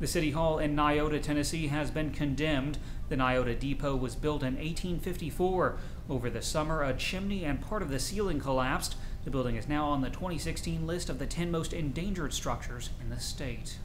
The city hall in Niota, Tennessee has been condemned. The Niota Depot was built in 1854. Over the summer, a chimney and part of the ceiling collapsed. The building is now on the 2016 list of the 10 most endangered structures in the state.